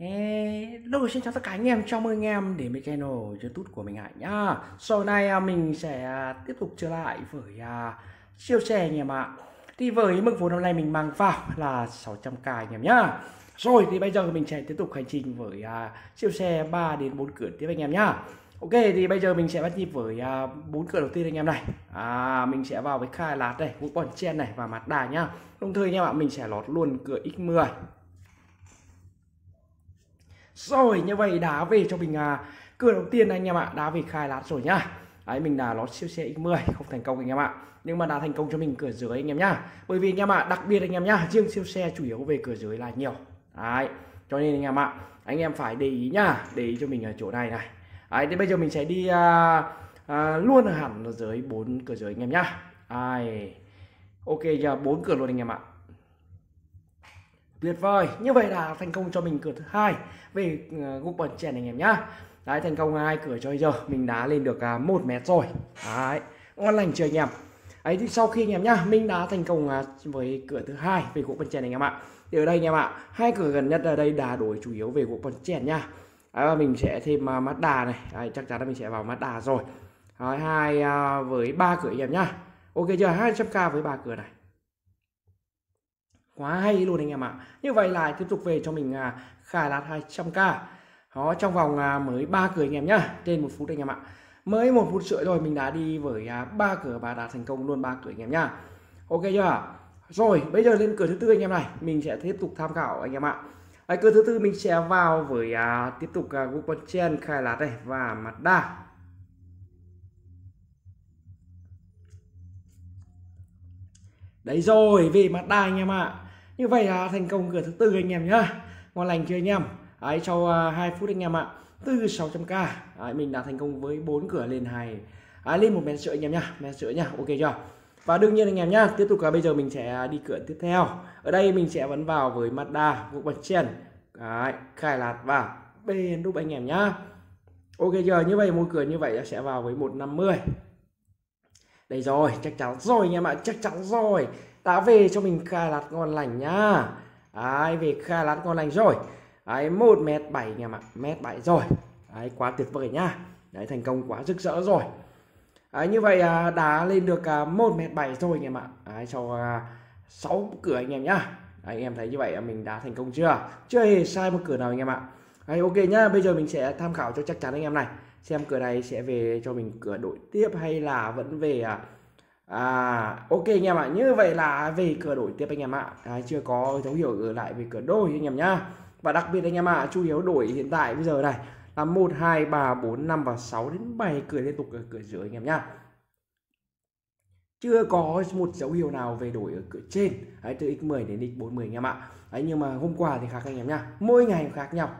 Hello, xin chào tất cả anh em, chào mừng anh em đến với channel YouTube của mình Hạnh nhá. Sau này mình sẽ tiếp tục trở lại với siêu xe anh em ạ. Thì với mức vốn hôm nay mình mang vào là 600k anh em nhá. Rồi thì bây giờ mình sẽ tiếp tục hành trình với siêu xe 3 đến 4 cửa tiếp anh em nhá. Ok, thì bây giờ mình sẽ bắt nhịp với 4 cửa đầu tiên anh em này. Mình sẽ vào với Khai Lát này, Vũ Bọn Chen này và Mạt Đà nhá. Đồng thời anh em ạ, mình sẽ lót luôn cửa X10. Rồi như vậy đá về cho mình cửa đầu tiên anh em ạ, đá về Khai Lát rồi nhá. Đấy, mình đã lót siêu xe X10 không thành công anh em ạ, nhưng mà đã thành công cho mình cửa dưới anh em nhá. Bởi vì anh em ạ, đặc biệt anh em nhá, riêng siêu xe chủ yếu về cửa dưới là nhiều. Đấy, cho nên anh em ạ, anh em phải để ý nhá, để ý cho mình ở chỗ này này. Đấy, thì bây giờ mình sẽ đi luôn hẳn ở dưới 4 cửa dưới anh em nhá. Đấy, ok giờ 4 cửa luôn anh em ạ. Tuyệt vời, như vậy là thành công cho mình cửa thứ hai về gục Bọn Chèn anh em nhá. Đấy, thành công hai cửa cho giờ mình đá lên được 1m rồi. Đấy, ngon lành chưa anh em. Ấy thì sau khi anh em nhá, mình đã thành công với cửa thứ hai về gục Bọn Chèn anh em ạ. Thì ở đây anh em ạ, hai cửa gần nhất ở đây đá đổi chủ yếu về gục Bọn Chèn nhá. Đấy, mình sẽ thêm Mát Đà này. Đấy, chắc chắn là mình sẽ vào Mát Đà rồi. Đấy, với 3 cửa anh em nhá. Ok chưa, 200k với 3 cửa này. Quá hay luôn anh em ạ. Như vậy là tiếp tục về cho mình Khai Lát 200k. Đó, trong vòng mới 3 cửa anh em nhá, trên 1 phút anh em ạ. Mới 1 phút rưỡi rồi mình đã đi với 3 cửa và đã thành công luôn 3 cửa anh em nhá. Ok chưa? Rồi, bây giờ lên cửa thứ tư anh em này, mình sẽ tiếp tục tham khảo anh em ạ. Đấy, cửa thứ tư mình sẽ vào với tiếp tục Vũ Bọn Chèn, Khai Lát này và Mạt Đà. Đấy rồi, về Mạt Đà anh em ạ. Như vậy là thành công cửa thứ tư anh em nhá. Ngon lành chưa anh em? Đấy, sau 2 phút anh em ạ, từ 600k mình đã thành công với 4 cửa lên lên 1m rưỡi anh em nhá, 1m rưỡi nhá. Ok chưa? Và đương nhiên anh em nhá, tiếp tục là bây giờ mình sẽ đi cửa tiếp theo. Ở đây mình sẽ vẫn vào với Mạt Đà, Vũ Bọn Chèn, Khai Lát và bên đúc anh em nhá. Ok chưa? Như vậy một cửa như vậy sẽ vào với 150. Đây rồi, chắc chắn rồi anh em ạ, chắc chắn rồi. Đã về cho mình Khai Lát ngon lành nhá. Đấy, về Khai Lát ngon lành rồi. Đấy, 1m7 anh em ạ, 1m7 rồi. Đấy, quá tuyệt vời nhá. Đấy, thành công quá rực rỡ rồi. Đấy, như vậy đá lên được 1m7 rồi anh em ạ. Đấy, sau 6 cửa anh em nhá. Đấy, anh em thấy như vậy mình đã thành công chưa? Chưa hề sai một cửa nào anh em ạ. Đấy, ok nhá, bây giờ mình sẽ tham khảo cho chắc chắn anh em này. Xem cửa này sẽ về cho mình cửa đổi tiếp hay là vẫn về ok anh em ạ. Như vậy là về cửa đổi tiếp anh em ạ. Đấy, chưa có dấu hiệu ở lại về cửa đôi anh em nhá. Và đặc biệt anh em ạ, chủ yếu đổi hiện tại bây giờ này là 1, 2, 3, 4, 5 và 6 đến 7 cửa liên tục ở cửa dưới anh em nhá. Chưa có một dấu hiệu nào về đổi ở cửa trên. Đấy, từ X10 đến X40 anh em ạ. Đấy, nhưng mà hôm qua thì khác anh em nhá. Mỗi ngày khác nhau.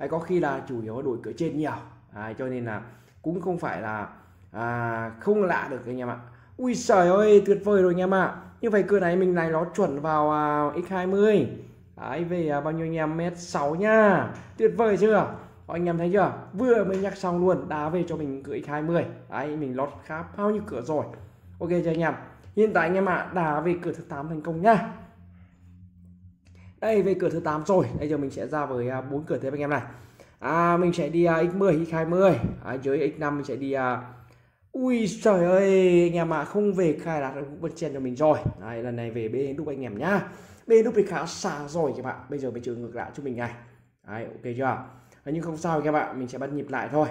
Đấy, có khi là chủ yếu đổi cửa trên nhiều. Đấy, cho nên là cũng không phải là không lạ được anh em ạ. Ui trời ơi, tuyệt vời rồi anh em ạ. Như vậy cửa này mình này nó chuẩn vào X20. Đấy, về bao nhiêu anh em, 1m6 nha. Tuyệt vời chưa? Anh em thấy chưa? Vừa mới nhắc xong luôn, đá về cho mình cửa X20. Đấy, mình lót khá bao nhiêu cửa rồi. Ok chưa anh em? Hiện tại anh em ạ, đá về cửa thứ 8 thành công nhá. Đây, về cửa thứ 8 rồi. Bây giờ mình sẽ ra với 4 cửa tiếp anh em này. Mình sẽ đi X10, X20. Dưới X5 mình sẽ đi ui trời ơi anh em ạ, không về Khai Lát cũng Bọn Chèn cho mình rồi. Đấy, lần này về bên đúc anh em nhá. Bên đúc thì khá xa rồi các bạn. Bây giờ mình trừ ngược lại cho mình này. Đấy, ok chưa? Đấy, nhưng không sao các bạn, mình sẽ bắt nhịp lại thôi.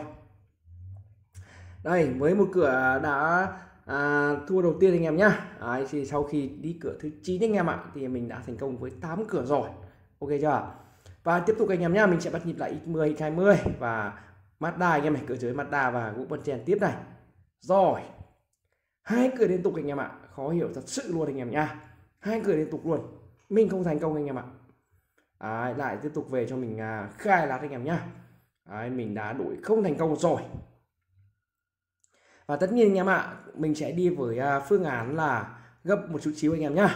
Đây, với một cửa đã thua đầu tiên anh em nhá. Đấy, thì sau khi đi cửa thứ 9 anh em ạ, thì mình đã thành công với 8 cửa rồi. Ok chưa? Và tiếp tục anh em nhá, mình sẽ bắt nhịp lại X10, X20 và Mạt Đà anh em này, cửa dưới Mạt Đà và Vũ Bọn Chèn tiếp này. Rồi, 2 cửa liên tục anh em ạ. Khó hiểu thật sự luôn anh em nhá. 2 cửa liên tục luôn, mình không thành công anh em ạ. Đấy, lại tiếp tục về cho mình Khai Lát anh em nhá. Đấy, mình đã đổi không thành công rồi. Và tất nhiên anh em ạ, mình sẽ đi với phương án là gấp một chút xíu anh em nhá.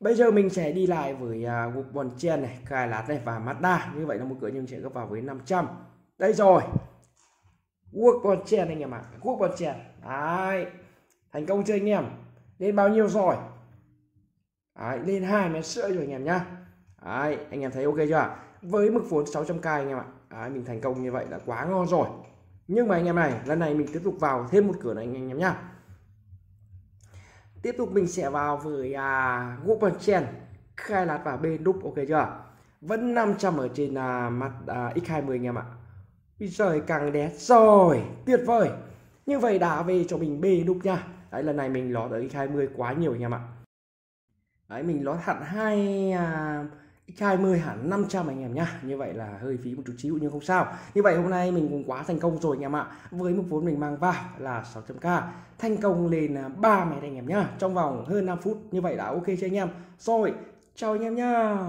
Bây giờ mình sẽ đi lại với Vũ Bọn Chèn này, Khai Lát này và Mạt Đà. Như vậy là một cửa nhưng sẽ gấp vào với 500. Đây rồi, Vũ Bọn Chèn anh em ạ, Vũ Bọn Chèn. Đấy, thành công chưa anh em? Lên bao nhiêu rồi? Đấy, lên 2m rưỡi rồi anh em nhá. Đấy, anh em thấy ok chưa? với mức vốn 600k anh em ạ. Đấy, mình thành công như vậy đã quá ngon rồi. Nhưng mà anh em này, lần này mình tiếp tục vào thêm một cửa này anh em nhá. Tiếp tục mình sẽ vào với Open Chain Khai Lát và bên đúc, ok chưa? Vẫn 500 ở trên mặt X20 anh em ạ. Bây giờ càng đẹp rồi, tuyệt vời. Như vậy đã về cho mình B đúc nha. Đấy, lần này mình lót ở X20 quá nhiều anh em ạ. Đấy, mình lót hẳn X20 hẳn 500 anh em nhá. Như vậy là hơi phí một chút xíu nhưng không sao. Như vậy hôm nay mình cũng quá thành công rồi anh em ạ. Với mức vốn mình mang vào là 600k, thành công lên 3 máy anh em nhá, trong vòng hơn 5 phút. Như vậy đã ok cho anh em rồi. Chào anh em nhá.